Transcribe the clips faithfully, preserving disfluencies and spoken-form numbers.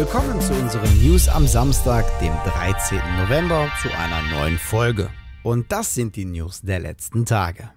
Willkommen zu unseren News am Samstag, dem dreizehnten November, zu einer neuen Folge. Und das sind die News der letzten Tage.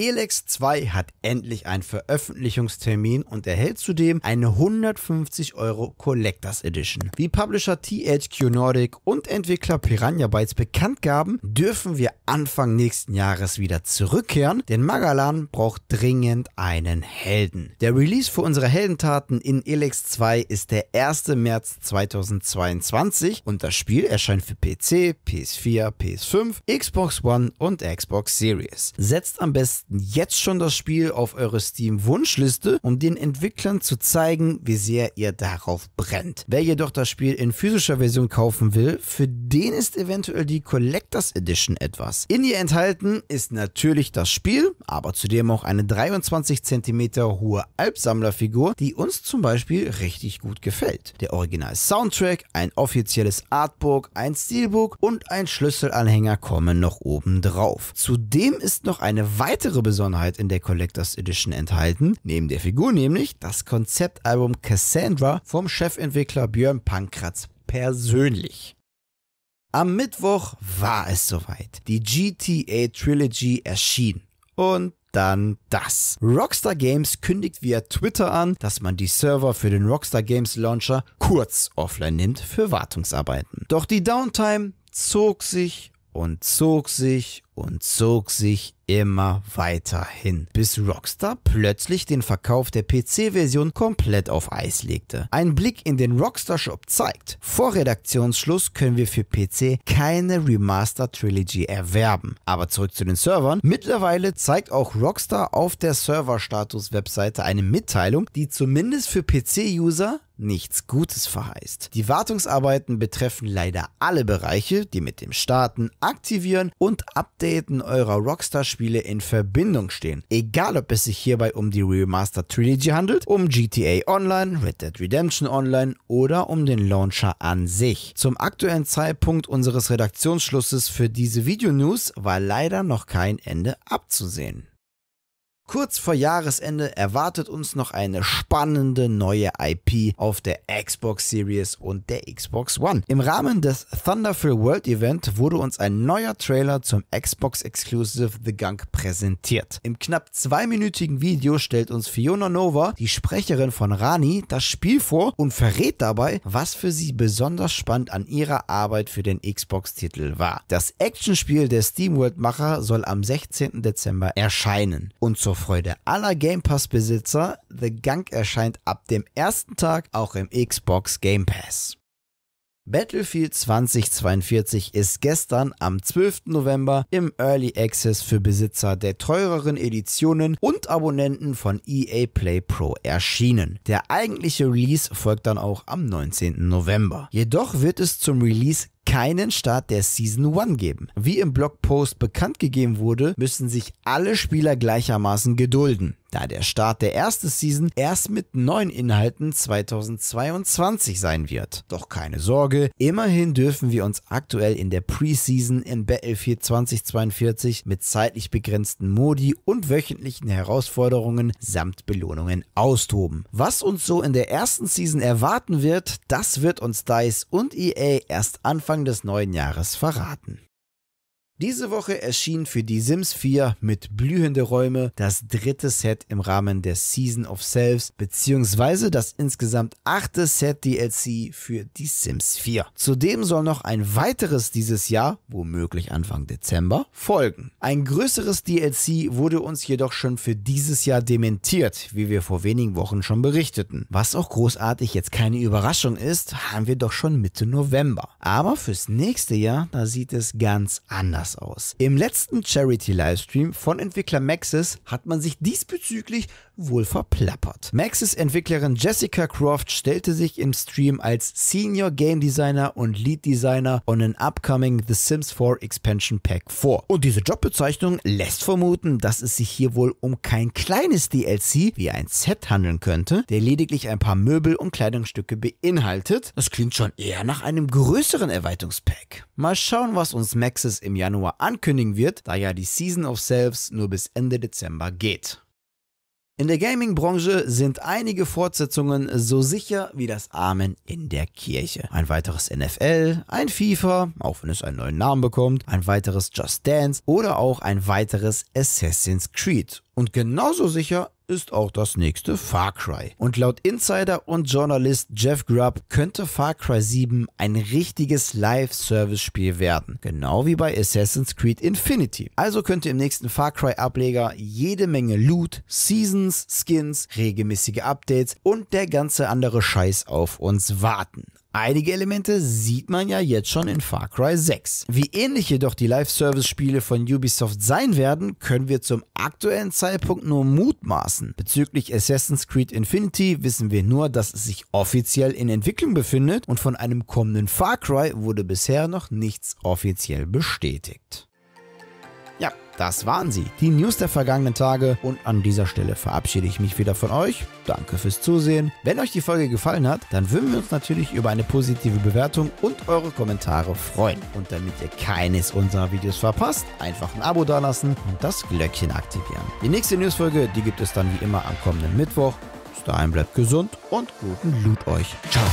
Elex zwei hat endlich einen Veröffentlichungstermin und erhält zudem eine hundertfünfzig Euro Collectors Edition. Wie Publisher T H Q Nordic und Entwickler Piranha Bytes bekannt gaben, dürfen wir Anfang nächsten Jahres wieder zurückkehren, denn Magellan braucht dringend einen Helden. Der Release für unsere Heldentaten in Elex zwei ist der erste März zweitausendzweiundzwanzig und das Spiel erscheint für P C, P S vier, P S fünf, Xbox One und Xbox Series. Setzt am besten jetzt schon das Spiel auf eure Steam-Wunschliste, um den Entwicklern zu zeigen, wie sehr ihr darauf brennt. Wer jedoch das Spiel in physischer Version kaufen will, für den ist eventuell die Collectors Edition etwas. In ihr enthalten ist natürlich das Spiel, aber zudem auch eine dreiundzwanzig Zentimeter hohe Albsammlerfigur, die uns zum Beispiel richtig gut gefällt. Der Original-Soundtrack, ein offizielles Artbook, ein Steelbook und ein Schlüsselanhänger kommen noch oben drauf. Zudem ist noch eine weitere Eine weitere Besonderheit in der Collectors Edition enthalten, neben der Figur nämlich das Konzeptalbum Cassandra vom Chefentwickler Björn Pankratz persönlich. Am Mittwoch war es soweit. Die G T A Trilogy erschien und dann das. Rockstar Games kündigt via Twitter an, dass man die Server für den Rockstar Games Launcher kurz offline nimmt für Wartungsarbeiten. Doch die Downtime zog sich und zog sich und zog sich immer weiter hin, bis Rockstar plötzlich den Verkauf der P C-Version komplett auf Eis legte. Ein Blick in den Rockstar-Shop zeigt, vor Redaktionsschluss können wir für P C keine Remaster-Trilogy erwerben. Aber zurück zu den Servern. Mittlerweile zeigt auch Rockstar auf der Server-Status-Webseite eine Mitteilung, die zumindest für P C-User nichts Gutes verheißt. Die Wartungsarbeiten betreffen leider alle Bereiche, die mit dem Starten, Aktivieren und Updaten eurer Rockstar-Spiele in Verbindung stehen. Egal, ob es sich hierbei um die Remaster Trilogy handelt, um G T A Online, Red Dead Redemption Online oder um den Launcher an sich. Zum aktuellen Zeitpunkt unseres Redaktionsschlusses für diese Videonews war leider noch kein Ende abzusehen. Kurz vor Jahresende erwartet uns noch eine spannende neue I P auf der Xbox Series und der Xbox One. Im Rahmen des Thunderful World Event wurde uns ein neuer Trailer zum Xbox Exclusive The Gunk präsentiert. Im knapp zweiminütigen Video stellt uns Fiona Nova, die Sprecherin von Rani, das Spiel vor und verrät dabei, was für sie besonders spannend an ihrer Arbeit für den Xbox-Titel war. Das Actionspiel der SteamWorld-Macher soll am sechzehnten Dezember erscheinen. Und zur Freude aller Game Pass-Besitzer, The Gunk erscheint ab dem ersten Tag auch im Xbox Game Pass. Battlefield zwanzig zweiundvierzig ist gestern am zwölften November im Early Access für Besitzer der teureren Editionen und Abonnenten von E A Play Pro erschienen. Der eigentliche Release folgt dann auch am neunzehnten November. Jedoch wird es zum Release keinen Start der Season eins geben. Wie im Blogpost bekannt gegeben wurde, müssen sich alle Spieler gleichermaßen gedulden, da der Start der ersten Season erst mit neuen Inhalten zweitausendzweiundzwanzig sein wird. Doch keine Sorge, immerhin dürfen wir uns aktuell in der Pre-Season in Battlefield zwanzig zweiundvierzig mit zeitlich begrenzten Modi und wöchentlichen Herausforderungen samt Belohnungen austoben. Was uns so in der ersten Season erwarten wird, das wird uns DICE und E A erst Anfang des neuen Jahres verraten. Diese Woche erschien für die Sims vier mit blühende Räume das dritte Set im Rahmen der Season of Selves bzw. das insgesamt achte Set D L C für die Sims vier. Zudem soll noch ein weiteres dieses Jahr, womöglich Anfang Dezember, folgen. Ein größeres D L C wurde uns jedoch schon für dieses Jahr dementiert, wie wir vor wenigen Wochen schon berichteten. Was auch großartig jetzt keine Überraschung ist, haben wir doch schon Mitte November. Aber fürs nächste Jahr, da sieht es ganz anders aus. Im letzten Charity-Livestream von Entwickler Maxis hat man sich diesbezüglich wohl verplappert. Maxis-Entwicklerin Jessica Croft stellte sich im Stream als Senior Game Designer und Lead Designer on an upcoming The Sims vier Expansion Pack vor. Und diese Jobbezeichnung lässt vermuten, dass es sich hier wohl um kein kleines D L C wie ein Set handeln könnte, der lediglich ein paar Möbel und Kleidungsstücke beinhaltet. Das klingt schon eher nach einem größeren Erweiterungspack. Mal schauen, was uns Maxis im Januar ankündigen wird, da ja die Season of Selves nur bis Ende Dezember geht. In der Gaming-Branche sind einige Fortsetzungen so sicher wie das Amen in der Kirche. Ein weiteres N F L, ein FIFA, auch wenn es einen neuen Namen bekommt, ein weiteres Just Dance oder auch ein weiteres Assassin's Creed. Und genauso sicher ist auch das nächste Far Cry. Und laut Insider und Journalist Jeff Grubb könnte Far Cry sieben ein richtiges Live-Service-Spiel werden. Genau wie bei Assassin's Creed Infinity. Also könnte im nächsten Far Cry-Ableger jede Menge Loot, Seasons, Skins, regelmäßige Updates und der ganze andere Scheiß auf uns warten. Einige Elemente sieht man ja jetzt schon in Far Cry sechs. Wie ähnlich jedoch die Live-Service-Spiele von Ubisoft sein werden, können wir zum aktuellen Zeitpunkt nur mutmaßen. Bezüglich Assassin's Creed Infinity wissen wir nur, dass es sich offiziell in Entwicklung befindet und von einem kommenden Far Cry wurde bisher noch nichts offiziell bestätigt. Ja, das waren sie, die News der vergangenen Tage und an dieser Stelle verabschiede ich mich wieder von euch. Danke fürs Zusehen. Wenn euch die Folge gefallen hat, dann würden wir uns natürlich über eine positive Bewertung und eure Kommentare freuen. Und damit ihr keines unserer Videos verpasst, einfach ein Abo dalassen und das Glöckchen aktivieren. Die nächste Newsfolge, die gibt es dann wie immer am kommenden Mittwoch. Bis dahin bleibt gesund und guten Loot euch. Ciao.